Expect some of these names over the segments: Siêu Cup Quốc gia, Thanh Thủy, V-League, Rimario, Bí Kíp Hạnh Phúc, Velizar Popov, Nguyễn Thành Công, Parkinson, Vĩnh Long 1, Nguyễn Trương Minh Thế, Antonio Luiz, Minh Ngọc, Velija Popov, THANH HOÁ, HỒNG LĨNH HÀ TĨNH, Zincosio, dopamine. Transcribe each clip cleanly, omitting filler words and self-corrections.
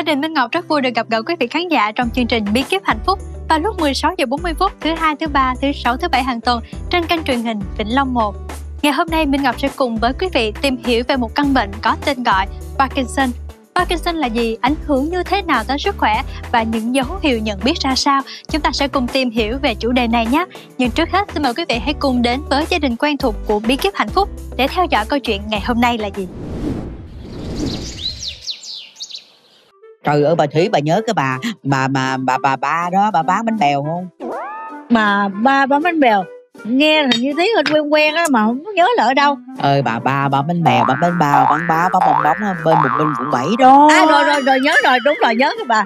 Gia đình Minh Ngọc rất vui được gặp gỡ quý vị khán giả trong chương trình Bí Kíp Hạnh Phúc vào lúc 16h40 thứ Hai, thứ Ba, thứ Sáu, thứ Bảy hàng tuần trên kênh truyền hình Vĩnh Long 1. Ngày hôm nay Minh Ngọc sẽ cùng với quý vị tìm hiểu về một căn bệnh có tên gọi Parkinson. Parkinson là gì, ảnh hưởng như thế nào tới sức khỏe và những dấu hiệu nhận biết ra sao? Chúng ta sẽ cùng tìm hiểu về chủ đề này nhé. Nhưng trước hết xin mời quý vị hãy cùng đến với gia đình quen thuộc của Bí Kíp Hạnh Phúc để theo dõi câu chuyện ngày hôm nay là gì. Trời ơi bà Thủy, bà nhớ cái bà đó, bà bán bánh bèo không? Bà bán bánh bèo nghe là như thế, hình quen quen á mà không nhớ là ở đâu. Bà bánh bèo, bà bánh bao, bán bóng bên một bên quận 7 đó. Rồi nhớ rồi, đúng rồi, nhớ cái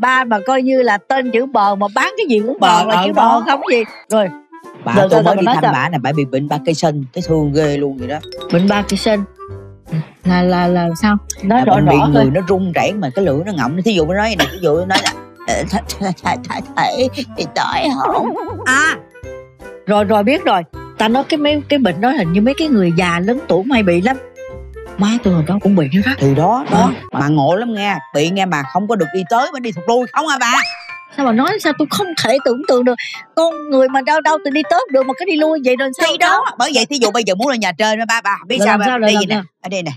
bà mà coi như là tên chữ bờ mà bán cái gì cũng bờ là chữ bờ không gì. Rồi bà tôi mới đi thăm bà này, bà bị bệnh Parkinson, thấy thương ghê luôn vậy đó. Bệnh Parkinson là sao? Nói rõ rõ người nó run rẩy mà cái lưỡi nó ngậm. Thí dụ nó nói này, thí dụ nó nói là thầy thì tỏi hổng. À rồi biết rồi, ta nói cái bệnh đó hình như mấy cái người già lớn tuổi hay bị lắm. Má tôi hồi đó cũng bị như đó. Thì đó, bà ngộ lắm nghe, bị nghe mà không có được đi tới mà đi thụt lui không à bà. Sao mà nói sao tôi không thể tưởng tượng được, con người mà đâu tôi đi tới được mà cái đi lui vậy rồi sao? Thì đó, bởi vậy thí dụ bây giờ muốn lên nhà trên đó bà biết rồi, sao bà đi vậy nè, ở đây nè.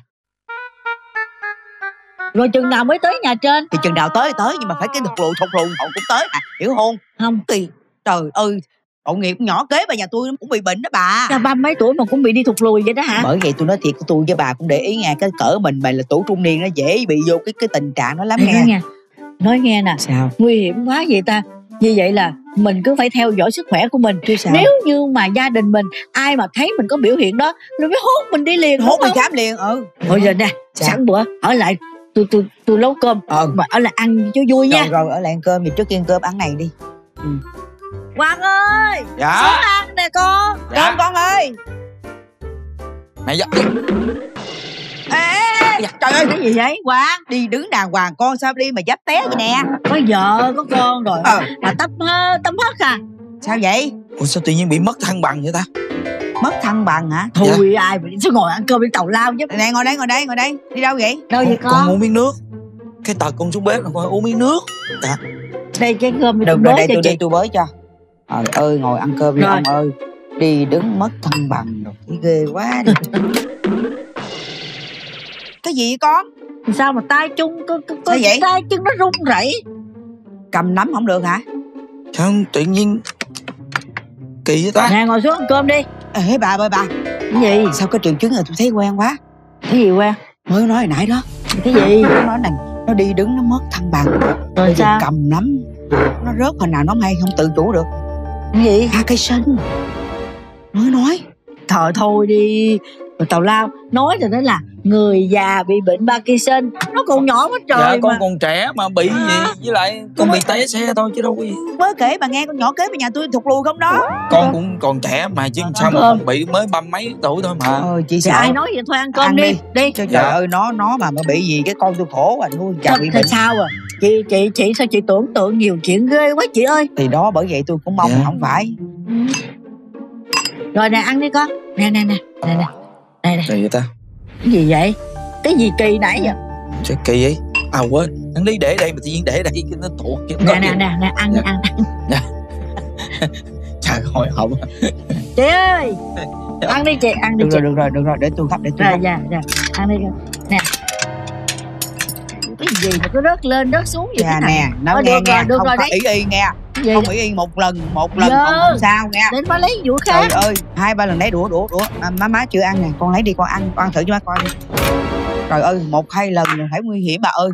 Rồi chừng nào mới tới nhà trên? Thì chừng nào tới nhưng mà phải cái thụt lùi họ cũng tới à, hiểu không? Không thì trời ơi, cậu nghiệp nhỏ kế bà nhà tôi cũng bị bệnh đó bà. Là ba mấy tuổi mà cũng bị đi thụt lùi vậy đó hả? Bởi vậy tôi nói thiệt, tôi với bà cũng để ý nghe, cái cỡ mình mà là tuổi trung niên nó dễ bị vô cái tình trạng đó lắm nghe. Nói nghe nè, sao? Nguy hiểm quá vậy ta. Như vậy là mình cứ phải theo dõi sức khỏe của mình. Nếu như mà gia đình mình ai mà thấy mình có biểu hiện đó nó mới hốt mình đi liền. Hốt mình khám liền. Thôi giờ nè, sẵn bữa ở lại tôi nấu cơm. Mà ở lại ăn cho vui nha. Rồi ở lại ăn cơm thì trước tiên cơm ăn này đi. Quang ơi, dạ. Xuống ăn nè con. Dạ. Con ơi. Mẹ dạ. Ê, dạ. Trời ơi, cái gì vậy Quang? Đi đứng đàng hoàng con, sao đi mà dám té vậy nè? Có vợ có con rồi mà tắm hớt à? Sao vậy? Ủa sao tự nhiên bị mất thăng bằng vậy ta? Mất thăng bằng hả? Thôi dạ. Ai mà sao ngồi ăn cơm đi tàu lao chứ. Nè ngồi đây. Đi đâu vậy? Đâu vậy con? Con uống miếng nước. Cái tờ con xuống bếp là con uống miếng nước. Dạ. Đây cái cơm tôi bới cho chị. Tôi bới cho. Trời ơi, ngồi ăn cơm đi ông ơi. Đi đứng mất thăng bằng rồi, thấy ghê quá đi. Cái gì vậy con? Sao mà tay chung tay chân nó run rẩy. Cầm nắm không được hả? Không, tự nhiên kỳ vậy ta. Nè ngồi xuống ăn cơm đi. Ê bà ơi bà. Cái gì? Sao cái triệu chứng này tôi thấy quen quá. Cái gì quen? Mới nói hồi nãy đó. Cái gì? Nó này, nó đi đứng nó mất thăng bằng. Rồi sao? Cầm nắm nó rớt hồi nào nó hay không tự chủ được. Cái gì? Parkinson. Nói thôi đi mà tào lao. Nói rồi đó là người già bị bệnh Parkinson. Nó còn nhỏ quá trời dạ, mà. Con còn trẻ mà bị gì. Với lại con bị té xe thôi chứ đâu có gì. Mới kể bà nghe, con nhỏ kế bà nhà tôi thụt lùi không đó. Con cũng còn trẻ mà chứ sao mà con bị mới 30 mấy tuổi thôi mà. Chị sợ. Ai nói vậy thôi ăn cơm ăn đi. Trời ơi nó mà bị gì cái con tôi khổ à nuôi chả bị bệnh. Sao à? Chị sao chị tưởng tượng nhiều chuyện ghê quá chị ơi. Thì đó bởi vậy tôi cũng mong dạ. Không phải. Rồi nè ăn đi con. Nè. Gì vậy ta? Cái gì vậy? Cái gì kỳ nãy vậy? Trời kỳ vậy? À quên, ăn đi để đây mà tự nhiên để đây nó tụt. Nè ăn. Nè. Trời hồi hộp. Chị ơi. Ăn đi chị, ăn đi. Được rồi, để tôi gấp Rồi dạ. Ăn đi con. Nè. Cái gì mà cứ rớt lên rớt xuống vậy thế này? Nè, nó nghe không có ý nghe. Không phải yên một lần không sao nghe. Đến má lấy vũ khác. Trời ơi, 2-3 lần lấy đũa. Má chưa ăn nè, con lấy đi con ăn, con thử cho má coi đi. Trời ơi, 1-2 lần rồi phải nguy hiểm bà ơi.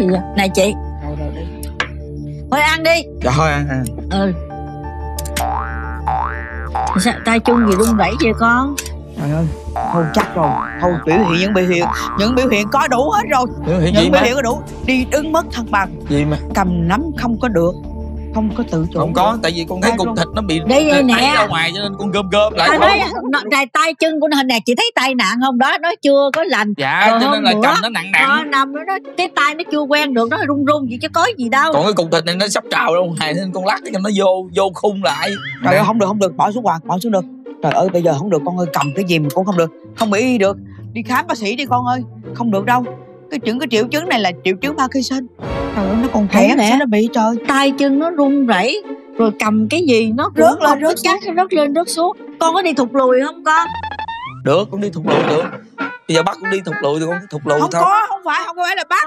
Gì vậy? Này chị. Rồi đi. Thôi ăn đi. Dạ thôi ăn. Sao tay chung gì run rẩy vậy con? Trời ơi, thôi chắc rồi. Thôi những biểu hiện có đủ hết rồi. Biểu hiện có đủ. Đi đứng mất thăng bằng. Gì mà? Cầm nắm không có được. Không có tự chủ. Không có, tại vì con thấy cục thịt nó bị nè ra ngoài cho nên con gom lại. Này tay chân của nó nè, chị thấy tay nặng không đó, nó chưa có lành. Dạ, cho nên là cầm nó nặng. Nằm nó cái tay nó chưa quen được, nó run vậy chứ có gì đâu. Còn cái cục thịt này nó sắp trào ra ngoài nên con lắc cho nó vô khung lại. Trời ơi không được, bỏ xuống được. Trời ơi bây giờ không được con ơi, cầm cái gì mà cũng không được. Không bị y được. Đi khám bác sĩ đi con ơi. Không được đâu. cái triệu chứng này là triệu chứng Parkinson. Trời ơi, nó còn khỏe mẹ, nó bị trời, tay chân nó run rẩy, rồi cầm cái gì nó rớt lên rớt xuống, rớt lên rớt xuống. Con có đi thụt lùi không con? Được, con đi thụt lùi được. Bây giờ bắt con đi thụt lùi thì con thụt lùi thôi. Không có, không phải là bắt.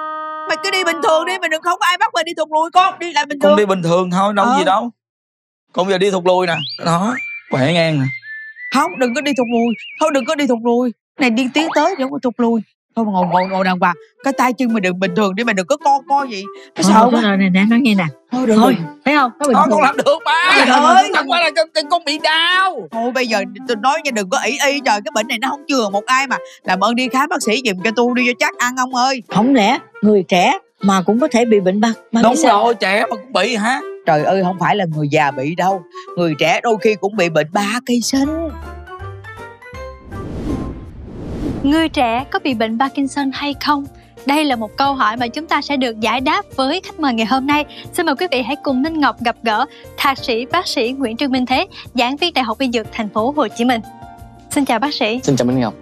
Mày cứ đi bình thường đi, mình đừng, không có ai bắt mày đi thụt lùi, con đi lại bình thường. Con đi bình thường thôi, đâu gì đâu. Con giờ đi thụt lùi nè, đó, khỏe ngang nè. Không, đừng có đi thụt lùi, thôi đừng có đi thụt lùi. Này điên tiến tới đừng có thụt lùi. Thôi mà ngồi đàng hoàng, cái tay chân mình đừng bình thường để mình đừng có co gì. Cái sợ quá. Rồi nè, nói nghe nè. Thôi được rồi, thấy không? Nó con làm được ba. Trời ơi, chẳng qua là con bị đau. Thôi bây giờ tôi nói nha, đừng có ỷ trời, cái bệnh này nó không chừa một ai mà. Làm ơn đi khám bác sĩ giùm cho tôi đi cho chắc ăn ông ơi. Không lẽ người trẻ mà cũng có thể bị bệnh bạc? Đúng rồi, trẻ mà cũng bị hả? Trời ơi, không phải là người già bị đâu, người trẻ đôi khi cũng bị bệnh Parkinson. Người trẻ có bị bệnh Parkinson hay không? Đây là một câu hỏi mà chúng ta sẽ được giải đáp với khách mời ngày hôm nay. Xin mời quý vị hãy cùng Minh Ngọc gặp gỡ thạc sĩ bác sĩ Nguyễn Trương Minh Thế, giảng viên Đại học Y Dược Thành phố Hồ Chí Minh. Xin chào bác sĩ. Xin chào Minh Ngọc.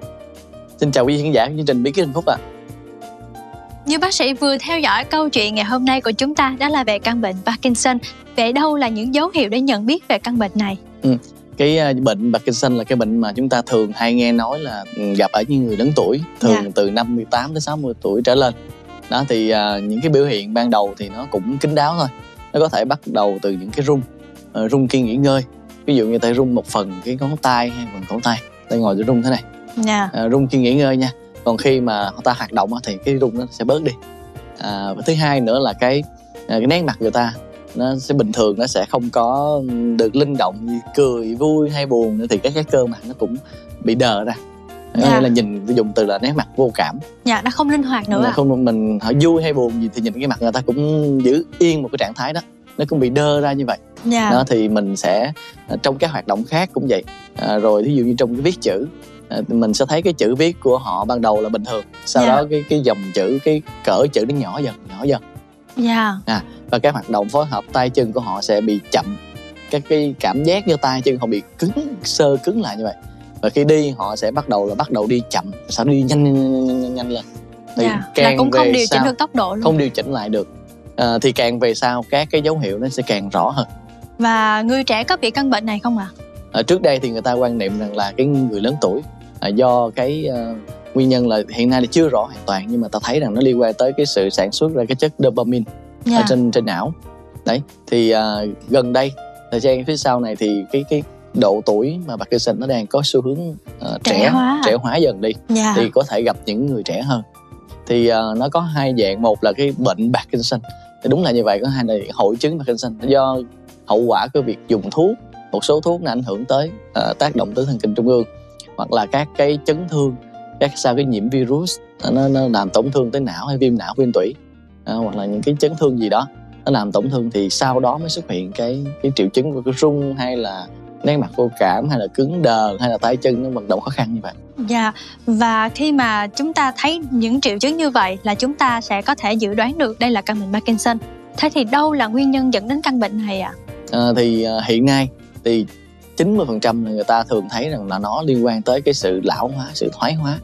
Xin chào quý khán giả chương trình Bí Kíp Hạnh Phúc ạ. Như bác sĩ vừa theo dõi câu chuyện ngày hôm nay của chúng ta đó là về căn bệnh Parkinson. Vậy đâu là những dấu hiệu để nhận biết về căn bệnh này? Cái bệnh Parkinson là cái bệnh mà chúng ta thường hay nghe nói là gặp ở những người lớn tuổi, thường từ 58 đến 60 tuổi trở lên. Đó thì những cái biểu hiện ban đầu thì nó cũng kín đáo thôi. Nó có thể bắt đầu từ những cái run khi nghỉ ngơi. Ví dụ như tay run một phần cái ngón tay hay phần cổ tay, tay ngồi để run thế này. Run khi nghỉ ngơi nha. Còn khi mà ta hoạt động thì cái run nó sẽ bớt đi. Và thứ hai nữa là cái nét mặt người ta nó sẽ bình thường, nó sẽ không có được linh động như cười, vui hay buồn nữa, thì các cơ mặt nó cũng bị đờ ra. Hay là nhìn, dùng từ là nét mặt vô cảm. Dạ, nó không linh hoạt nữa. Không, mình họ vui hay buồn gì thì nhìn cái mặt người ta cũng giữ yên một cái trạng thái đó, nó cũng bị đơ ra như vậy. Đó thì mình sẽ trong các hoạt động khác cũng vậy. Rồi thí dụ như trong cái viết chữ, mình sẽ thấy cái chữ viết của họ ban đầu là bình thường, sau đó cái dòng chữ, cái cỡ chữ nó nhỏ dần. Và cái hoạt động phối hợp tay chân của họ sẽ bị chậm, các cái cảm giác như tay chân họ bị cứng lại như vậy. Và khi đi họ sẽ bắt đầu đi chậm, sau đi nhanh lên. Thì càng là cũng không điều chỉnh được tốc độ luôn. Không điều chỉnh lại được. Thì càng về sau các cái dấu hiệu nó sẽ càng rõ hơn. Và người trẻ có bị căn bệnh này không ạ? Trước đây thì người ta quan niệm rằng là cái người lớn tuổi, do cái nguyên nhân là hiện nay thì chưa rõ hoàn toàn, nhưng mà ta thấy rằng nó liên quan tới cái sự sản xuất ra cái chất dopamine ở trên não. Đấy thì gần đây thời gian phía sau này thì cái độ tuổi mà Parkinson nó đang có xu hướng trẻ hóa dần đi. Thì có thể gặp những người trẻ hơn. Thì nó có hai dạng, một là cái bệnh Parkinson thì đúng là như vậy, có hai là hội chứng Parkinson do hậu quả của việc dùng thuốc, một số thuốc nó ảnh hưởng tới tác động tới thần kinh trung ương, hoặc là các cái chấn thương sau cái nhiễm virus nó làm tổn thương tới não, hay viêm não, viêm tủy, hoặc là những cái chấn thương gì đó nó làm tổn thương, thì sau đó mới xuất hiện cái triệu chứng của cái run, hay là nét mặt vô cảm, hay là cứng đờ, hay là tay chân nó vận động khó khăn như vậy. Và khi mà chúng ta thấy những triệu chứng như vậy là chúng ta sẽ có thể dự đoán được đây là căn bệnh Parkinson. Thế thì đâu là nguyên nhân dẫn đến căn bệnh này ạ? Thì hiện nay thì 90% là người ta thường thấy rằng là nó liên quan tới cái sự lão hóa, sự thoái hóa.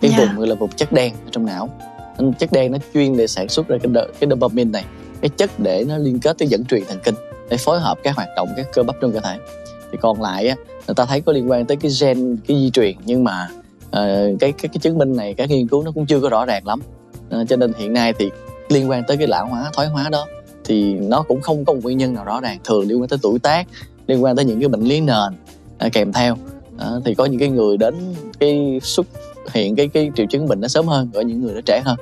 Cái vùng gọi là vùng chất đen ở trong não. Chất đen nó chuyên để sản xuất ra cái dopamine này, cái chất để nó liên kết tới dẫn truyền thần kinh, để phối hợp các hoạt động, các cơ bắp trong cơ thể. Thì còn lại á, người ta thấy có liên quan tới cái gen, cái di truyền. Nhưng mà cái chứng minh này, các nghiên cứu nó cũng chưa có rõ ràng lắm. Cho nên hiện nay thì liên quan tới cái lão hóa, thoái hóa đó thì nó cũng không có một nguyên nhân nào rõ ràng. Thường liên quan tới tuổi tác, liên quan tới những cái bệnh lý nền kèm theo. Thì có những cái người đến cái xuất hiện cái triệu chứng bệnh nó sớm hơn, ở những người nó trẻ hơn.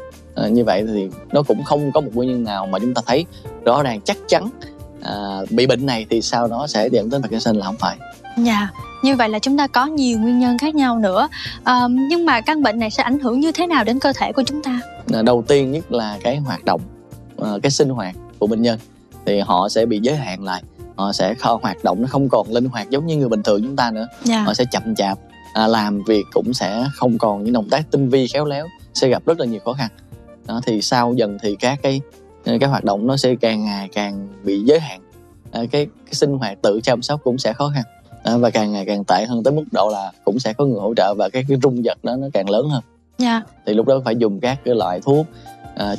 Như vậy thì nó cũng không có một nguyên nhân nào mà chúng ta thấy rõ ràng chắc chắn bị bệnh này thì sau đó sẽ dẫn đến Parkinson là không phải. Như vậy là chúng ta có nhiều nguyên nhân khác nhau nữa. Nhưng mà căn bệnh này sẽ ảnh hưởng như thế nào đến cơ thể của chúng ta? Đầu tiên nhất là cái hoạt động, cái sinh hoạt của bệnh nhân thì họ sẽ bị giới hạn lại. Họ sẽ hoạt động nó không còn linh hoạt giống như người bình thường chúng ta nữa. Họ sẽ chậm chạp, làm việc cũng sẽ không còn những động tác tinh vi khéo léo, sẽ gặp rất là nhiều khó khăn. Đó, thì sau dần thì các cái hoạt động nó sẽ càng ngày càng bị giới hạn. Cái sinh hoạt tự chăm sóc cũng sẽ khó khăn, và càng ngày càng tệ hơn, tới mức độ là cũng sẽ có người hỗ trợ, và cái rung giật đó nó càng lớn hơn. Thì lúc đó phải dùng các cái loại thuốc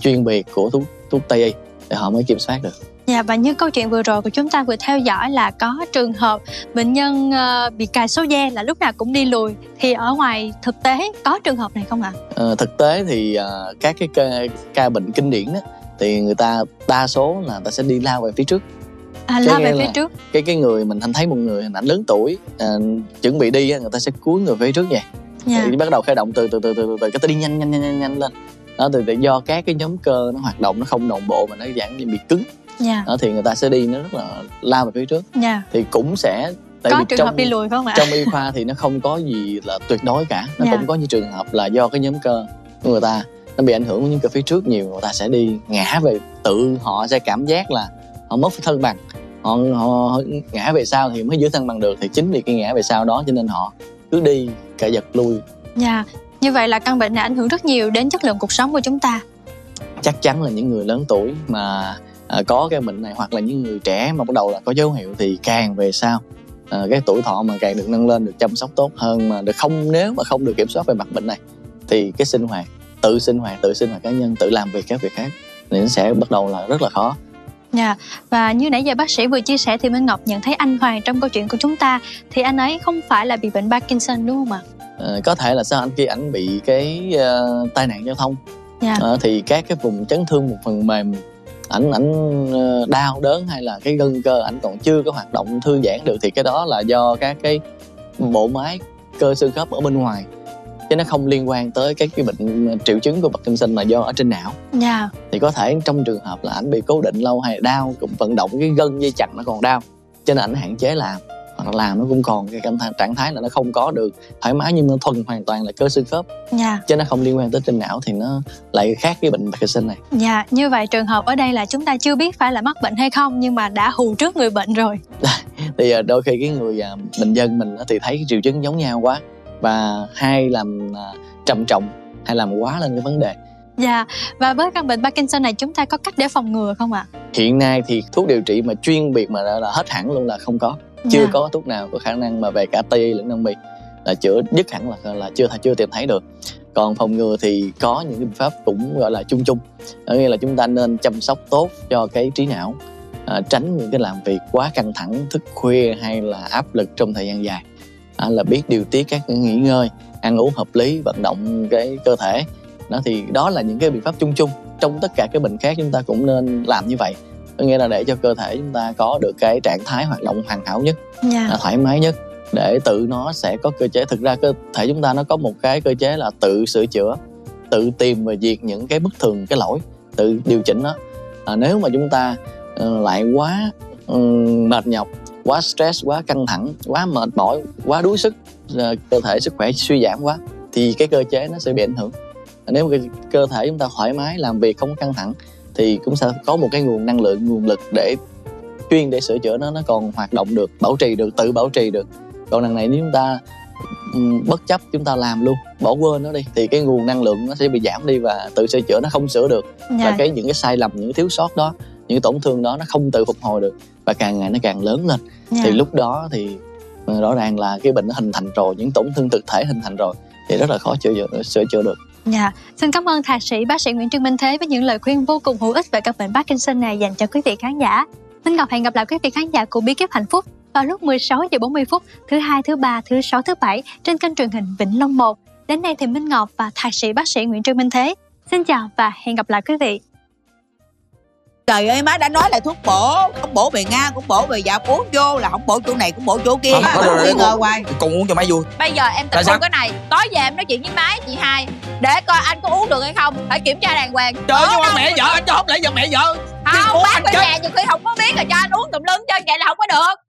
chuyên biệt của thuốc tây để họ mới kiểm soát được. Và như câu chuyện vừa rồi của chúng ta vừa theo dõi là có trường hợp bệnh nhân bị cài số de là lúc nào cũng đi lùi, thì ở ngoài thực tế có trường hợp này không ạ? Thực tế thì các cái ca bệnh kinh điển đó, thì người ta đa số là ta sẽ đi lao về phía trước. Lao về phía trước. Cái người mình thấy một người hình ảnh lớn tuổi chuẩn bị đi, người ta sẽ cúi người về phía trước vậy. Thì bắt đầu khởi động từ từ cái ta đi nhanh lên. Đó, thì do các cái nhóm cơ nó hoạt động nó không đồng bộ mà nó dạng như bị cứng. Đó, thì người ta sẽ đi nó rất là lao về phía trước. Thì cũng sẽ tại có vì trường hợp đi lùi không ạ? Trong y khoa thì nó không có gì là tuyệt đối cả. Nó cũng có những trường hợp là do cái nhóm cơ của người ta nó bị ảnh hưởng của những cơ phía trước nhiều, người ta sẽ đi ngã về, tự họ sẽ cảm giác là họ mất thân bằng, họ ngã về sau thì mới giữ thân bằng được. Thì chính vì cái ngã về sau đó cho nên họ cứ đi cả giật lui. Như vậy là căn bệnh này ảnh hưởng rất nhiều đến chất lượng cuộc sống của chúng ta. Chắc chắn là những người lớn tuổi mà có cái bệnh này, hoặc là những người trẻ mà bắt đầu là có dấu hiệu, thì càng về sau cái tuổi thọ mà càng được nâng lên, được chăm sóc tốt hơn mà được không, nếu mà không được kiểm soát về mặt bệnh này thì cái tự sinh hoạt cá nhân, tự làm việc các việc khác thì nó sẽ bắt đầu là rất là khó. Và như nãy giờ bác sĩ vừa chia sẻ thì Minh Ngọc nhận thấy anh Hoàng trong câu chuyện của chúng ta thì anh ấy không phải là bị bệnh Parkinson đúng không ạ? Có thể là sao anh kia ảnh bị cái tai nạn giao thông. Thì các cái vùng chấn thương một phần mềm ảnh đau đớn, hay là cái gân cơ ảnh còn chưa có hoạt động thư giãn được, thì cái đó là do các cái bộ máy cơ xương khớp ở bên ngoài, chứ nó không liên quan tới cái bệnh triệu chứng của Parkinson mà do ở trên não. Thì có thể trong trường hợp là ảnh bị cố định lâu hay đau cũng vận động, cái gân dây chằng nó còn đau cho nên ảnh hạn chế làm, hoặc làm nó cũng còn cái trạng thái là nó không có được thoải mái, nhưng nó thuần hoàn toàn là cơ xương khớp, chứ nó không liên quan tới trên não, thì nó lại khác với bệnh Parkinson này. Như vậy trường hợp ở đây là chúng ta chưa biết phải là mắc bệnh hay không, nhưng mà đã hù trước người bệnh rồi. Thì đôi khi cái người bình dân mình thì thấy cái triệu chứng giống nhau quá, và hay làm trầm trọng, hay làm quá lên cái vấn đề. Và với căn bệnh Parkinson này chúng ta có cách để phòng ngừa không ạ? Hiện nay thì thuốc điều trị mà chuyên biệt mà là hết hẳn luôn là không có. Chưa có thuốc nào có khả năng mà về cả Tây lẫn Đông y là chữa dứt hẳn, là chưa tìm thấy được. Còn phòng ngừa thì có những biện pháp cũng gọi là chung, có nghĩa là chúng ta nên chăm sóc tốt cho cái trí não, tránh những cái làm việc quá căng thẳng, thức khuya hay là áp lực trong thời gian dài, là biết điều tiết các cái nghỉ ngơi, ăn uống hợp lý, vận động cái cơ thể. Đó thì đó là những cái biện pháp chung trong tất cả cái bệnh khác chúng ta cũng nên làm như vậy. Có nghĩa là để cho cơ thể chúng ta có được cái trạng thái hoạt động hoàn hảo nhất, thoải mái nhất, để tự nó sẽ có cơ chế. Thực ra cơ thể chúng ta nó có một cái cơ chế là tự sửa chữa, tự tìm và diệt những cái bất thường, cái lỗi, tự điều chỉnh nó. Nếu mà chúng ta lại quá mệt nhọc, quá stress, quá căng thẳng, quá mệt mỏi, quá đuối sức, cơ thể sức khỏe suy giảm quá thì cái cơ chế nó sẽ bị ảnh hưởng. Nếu mà cơ thể chúng ta thoải mái, làm việc không căng thẳng thì cũng sẽ có một cái nguồn năng lượng, nguồn lực để chuyên để sửa chữa nó còn hoạt động được, bảo trì được, tự bảo trì được. Còn đằng này nếu chúng ta bất chấp, chúng ta làm luôn, bỏ quên nó đi thì cái nguồn năng lượng nó sẽ bị giảm đi và tự sửa chữa nó không sửa được. Và những cái sai lầm, những thiếu sót đó, những tổn thương đó nó không tự phục hồi được và càng ngày nó càng lớn lên. Thì lúc đó thì rõ ràng là cái bệnh nó hình thành rồi, những tổn thương thực thể hình thành rồi thì rất là khó sửa chữa được. Xin cảm ơn thạc sĩ bác sĩ Nguyễn Trương Minh Thế với những lời khuyên vô cùng hữu ích về căn bệnh Parkinson này dành cho quý vị khán giả. Minh Ngọc hẹn gặp lại quý vị khán giả của Bí Kíp Hạnh Phúc vào lúc 16:40 thứ Hai, thứ Ba, thứ Sáu, thứ Bảy trên kênh truyền hình Vĩnh Long 1. Đến đây thì Minh Ngọc và thạc sĩ bác sĩ Nguyễn Trương Minh Thế xin chào và hẹn gặp lại quý vị. Trời ơi, má đã nói là thuốc bổ, không bổ về Nga cũng bổ về dạ, uống vô là không bổ chỗ này cũng bổ chỗ kia. Nghi ngờ hoài. Con uống cho má vui. Bây giờ em tập trung cái này, tối về em nói chuyện với má chị Hai để coi anh có uống được hay không, phải kiểm tra đàng hoàng. Trời ơi, mẹ vợ anh cho không lẽ giờ mẹ vợ. Không, bác bên nhà nhiều khi không có biết rồi cho anh uống tùm lum chơi vậy là không có được.